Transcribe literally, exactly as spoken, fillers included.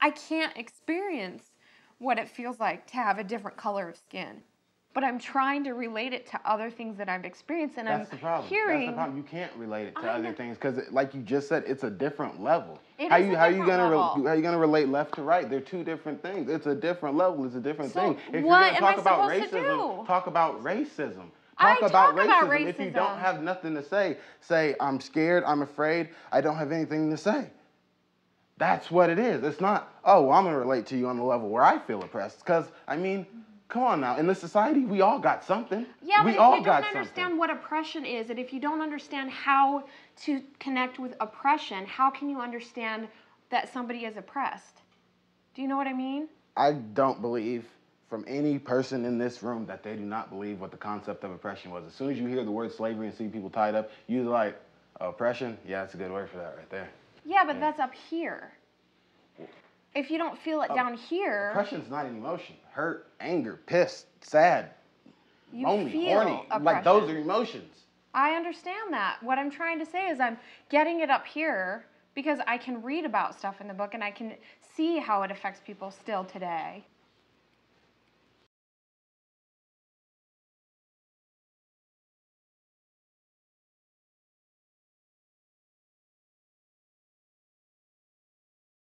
I can't experience what it feels like to have a different color of skin. But I'm trying to relate it to other things that I've experienced, and That's I'm the problem. hearing. That's the problem. You can't relate it to I'm, other things because, like you just said, it's a different level. It how is you a how you gonna level. Re, how you gonna relate left to right? They're two different things. It's a different level. It's a different so thing. If what you're gonna talk am I about supposed racism, to do? talk about racism. Talk, I about, talk racism. about racism. If you don't have nothing to say, say I'm scared. I'm afraid. I don't have anything to say. That's what it is. It's not, oh, well, I'm gonna relate to you on the level where I feel oppressed. Because I mean. Come on now, in this society, we all got something. Yeah, we but if all you don't understand something. what oppression is, and if you don't understand how to connect with oppression, how can you understand that somebody is oppressed? Do you know what I mean? I don't believe from any person in this room that they do not believe what the concept of oppression was. As soon as you hear the word slavery and see people tied up, you're like, oppression? Yeah, that's a good word for that right there. Yeah, but yeah. that's up here. If you don't feel it oh, down here... Oppression's not an emotion. Hurt, anger, pissed, sad, you lonely, feel horny. Oppression. Like, those are emotions. I understand that. What I'm trying to say is I'm getting it up here because I can read about stuff in the book and I can see how it affects people still today.